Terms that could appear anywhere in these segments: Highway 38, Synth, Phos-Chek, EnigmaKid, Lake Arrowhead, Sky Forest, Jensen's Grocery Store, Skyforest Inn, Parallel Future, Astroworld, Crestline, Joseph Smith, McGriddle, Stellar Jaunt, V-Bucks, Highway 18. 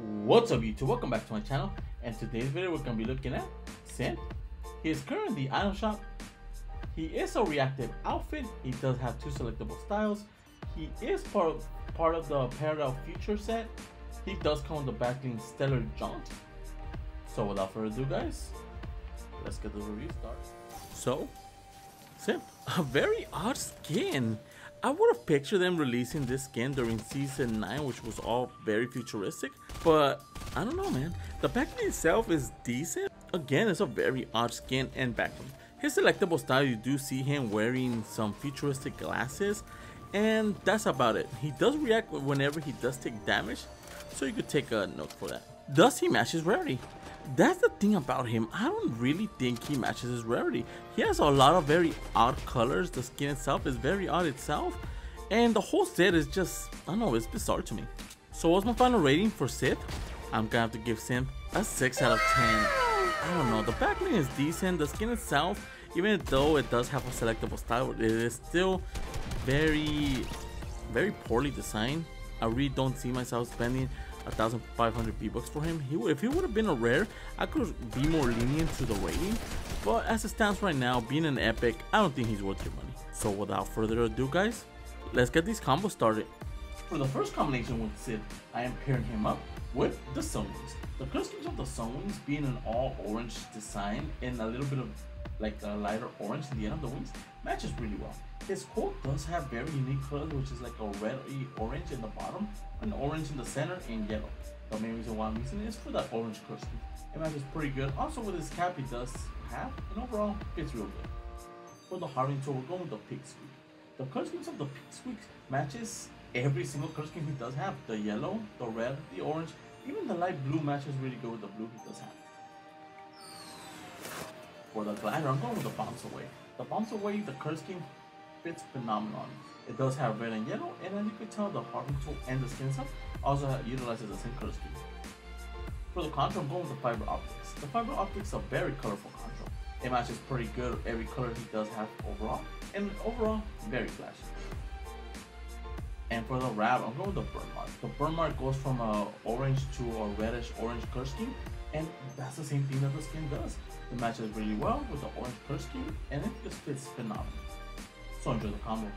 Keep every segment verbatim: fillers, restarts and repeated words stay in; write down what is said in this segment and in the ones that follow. What's up YouTube, welcome back to my channel, and today's video we're gonna be looking at Synth. He is currently in the item shop. He is a reactive outfit. He does have two selectable styles. He is part of, part of the Parallel Future set. He does come with the backlink Stellar Jaunt. So without further ado guys, let's get the review started. So, Synth, a very odd skin. I would have pictured them releasing this skin during season nine, which was all very futuristic, but I don't know man, the packaging itself is decent. Again, it's a very odd skin and background. His selectable style, you do see him wearing some futuristic glasses, and that's about it. He does react whenever he does take damage, so you could take a note for that. Thus he matches rarity. That's the thing about him, I don't really think he matches his rarity. He has a lot of very odd colors, the skin itself is very odd itself, and the whole set is just, I don't know, it's bizarre to me. So what's my final rating for Synth? I'm gonna have to give Synth a six out of ten. I don't know, the backline is decent, the skin itself, even though it does have a selectable style, it is still very, very poorly designed. I really don't see myself spending one thousand five hundred V-Bucks for him. He, if he would have been a rare, I could be more lenient to the rating, but as it stands right now, being an epic, I don't think he's worth your money. So without further ado guys, let's get these combos started. For the first combination with Synth, I am pairing him up with the Sunwings. The color schemes of the Sunwings being an all orange design and a little bit of like a lighter orange in the end of the wings matches really well. His coat does have very unique colors, which is like a reddy orange in the bottom, an orange in the center, and yellow. The main reason why I'm using it is for that orange color scheme. It matches pretty good. Also with his cap, he does have, and overall, it's real good. For the hardening tool, we're going with the pig squeak. The color schemes of the pig squeak matches every single color scheme he does have. The yellow, the red, the orange, even the light blue matches really good with the blue he does have. For the glider, I'm going with the bounce away. The bounce away, the curse scheme fits phenomenon. It does have red and yellow, and as you can tell, the hardening tool and the skin stuff also utilizes the same curse scheme. For the control, I'm going with the fiber optics. The fiber optics are very colorful control. It matches pretty good every color he does have overall, and overall, very flashy. And for the wrap, I'm going with the burn mark. The burn mark goes from a orange to a reddish orange curse scheme, and that's the same thing that the skin does. It matches really well with the orange curse scheme, and it just fits phenomenal. So enjoy the combo.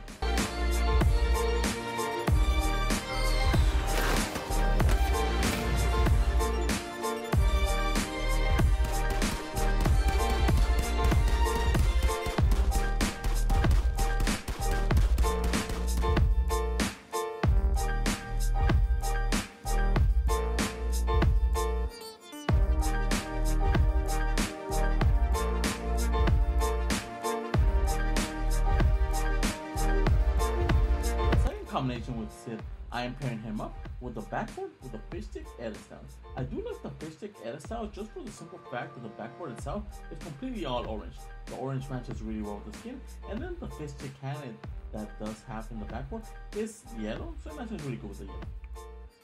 Combination with Synth, I am pairing him up with the backboard with the fish stick edit style. I do like the fish stick edit style just for the simple fact that the backboard itself is completely all orange. The orange matches really well with the skin, and then the fish stick cannon that does have in the backboard is yellow, so it matches really good with the yellow.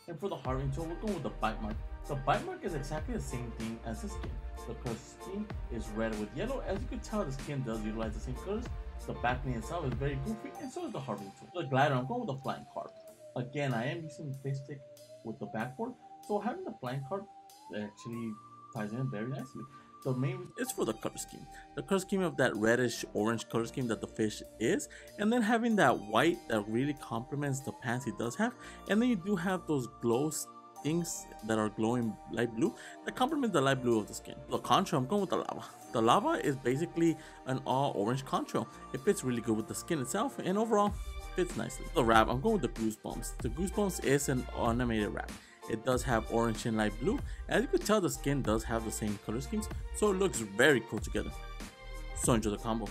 And for the hardening tool, we're going with the bite mark. The bite mark is exactly the same thing as the skin. The color scheme is red with yellow. As you can tell, the skin does utilize the same colors. The backline itself is very goofy, and so is the hardening tool. The glider, I'm going with the flying card. Again, I am using the fish stick with the backboard, so having the flying card actually ties in very nicely. The main reason is for the color scheme. The color scheme of that reddish orange color scheme that the fish is, and then having that white that really complements the pants he does have, and then you do have those glows things that are glowing light blue that complement the light blue of the skin. The contra, I'm going with the lava. The lava is basically an all orange contra. It fits really good with the skin itself, and overall fits nicely. The wrap, I'm going with the goosebumps. The goosebumps is an animated wrap. It does have orange and light blue. As you can tell, the skin does have the same color schemes, so it looks very cool together. So enjoy the combo.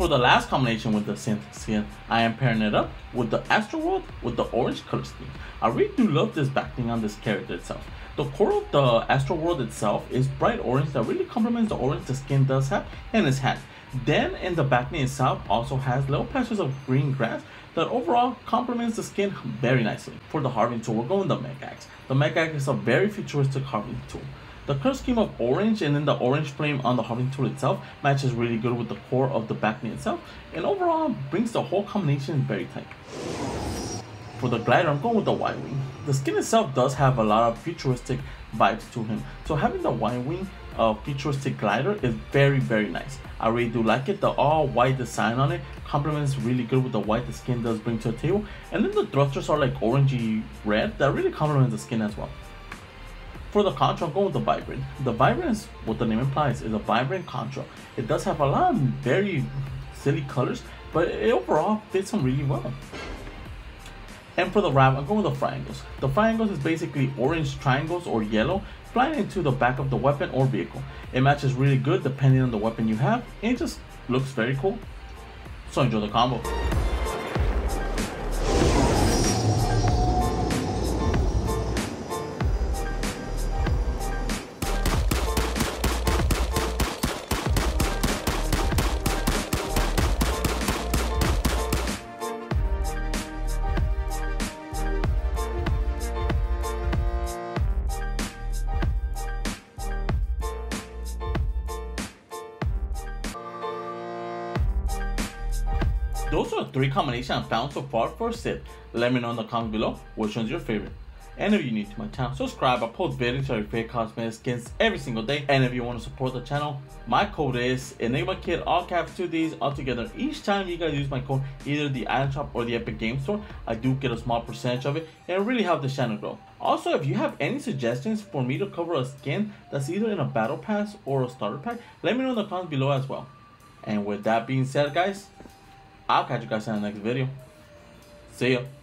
For the last combination with the Synth skin, I am pairing it up with the Astroworld with the orange color scheme. I really do love this backing on this character itself. The core of the Astroworld itself is bright orange that really complements the orange the skin does have in his hand. Then in the backing itself also has little patches of green grass that overall complements the skin very nicely. For the harvesting tool, we're going the Mech Axe. The Mech Axe is a very futuristic harvesting tool. The color scheme of orange and then the orange flame on the harvesting tool itself matches really good with the core of the backplane itself, and overall brings the whole combination very tight. For the glider, I'm going with the Y-Wing. The skin itself does have a lot of futuristic vibes to him, so having the Y-Wing uh, futuristic glider is very very nice. I really do like it. The all white design on it complements really good with the white the skin does bring to the table, and then the thrusters are like orangey red that really complements the skin as well. For the Contra, I'm going with the Vibrant. The Vibrant, is what the name implies, is a vibrant Contra. It does have a lot of very silly colors, but it overall fits them really well. And for the Rab, I'm going with the Triangles. The Triangles is basically orange triangles or yellow flying into the back of the weapon or vehicle. It matches really good depending on the weapon you have, and it just looks very cool. So enjoy the combo. Those are the three combinations I found so far for Synth. Let me know in the comments below which one's your favorite. And if you're new to my channel, subscribe. I post videos of your favorite cosmetic skins every single day. And if you want to support the channel, my code is EnigmaKid, all caps, two Ds, all together. Each time you guys use my code, either the item shop or the Epic Game Store, I do get a small percentage of it, and it really helps the channel grow. Also, if you have any suggestions for me to cover a skin that's either in a battle pass or a starter pack, let me know in the comments below as well. And with that being said, guys, I'll catch you guys in the next video. See ya.